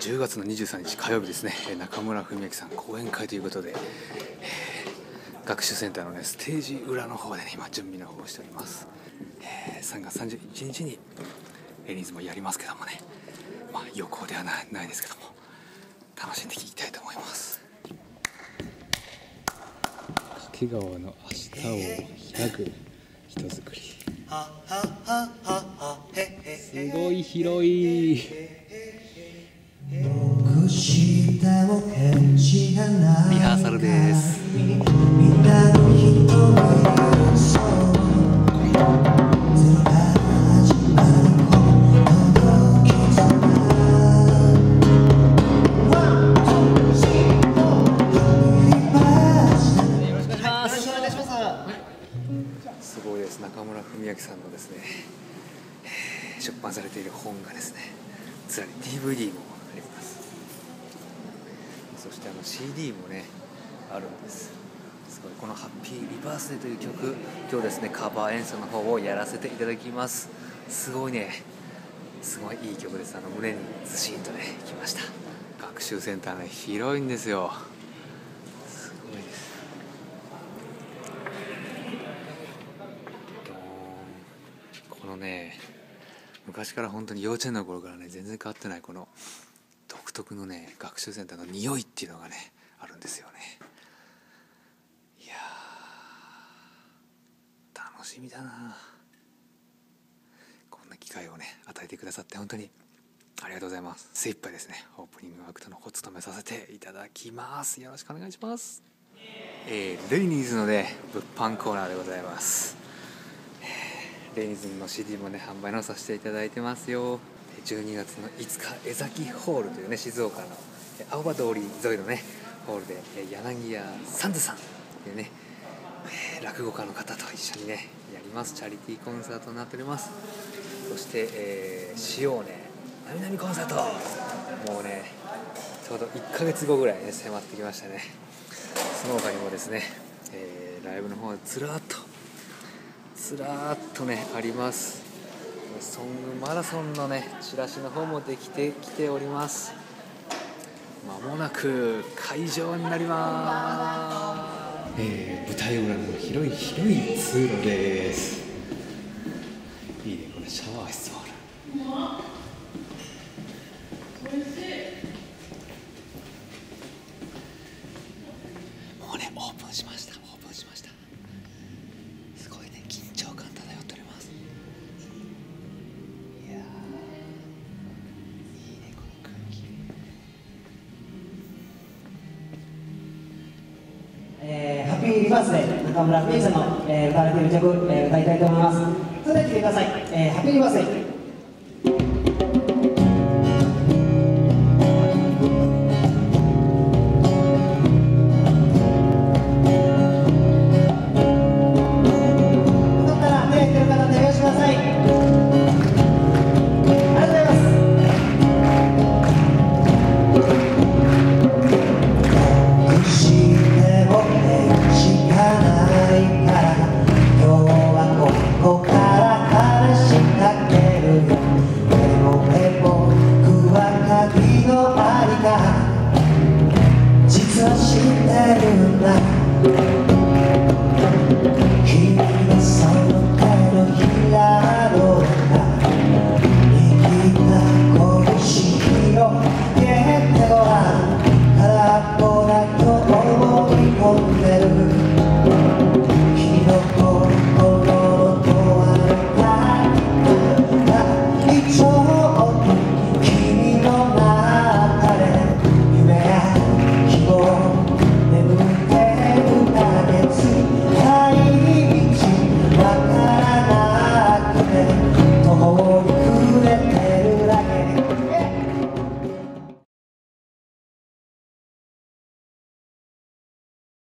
10月の23日火曜日ですね、中村文明さん講演会ということで、学習センターの、ステージ裏の方で、今準備の方をしております。3月31日にエリーズもやりますけどもね、予行ではないですけども楽しんで聴きたいと思います。掛川の明日を開く人づくり、すごい広い。リハーサルです。中村文明さんのですね、出版されている本がですね、つらに DVD もあります。そしてCD もねあるんです。すごい、このハッピーリバースデーという曲、今日ですねカバー演奏の方をやらせていただきます。すごいね、すごいいい曲です。胸にずしんとねきました。学習センターね広いんですよ。すごいです。昔から本当に幼稚園の頃からね全然変わってないこの独特のね学習センターの匂いっていうのがねあるんですよね。いや楽しみだな。こんな機会をね与えてくださって本当にありがとうございます。精一杯ですねオープニングアクトのお務めさせていただきます。よろしくお願いします。レイニーズのね物販コーナーでございます。レイニーズの CD もね販売のさせていただいてますよ。12月の5日、江崎ホールというね静岡の青葉通り沿いのねホールで柳家サンズさんというね落語家の方と一緒にねやりますチャリティーコンサートになっております。そして、塩ねなみなみコンサート、もうねちょうど1ヶ月後ぐらいね迫ってきましたね。その他にもですね、ライブの方はずらーっとねあります。ソングマラソンのねチラシの方もできてきております。まもなく会場になります。舞台裏の広い通路です。いいね、これシャワー室もある。もうねオープンしました。リバースで中村文明さんの歌われている曲、歌いたいと思います。それでは聴いてください。ハッピーリバースで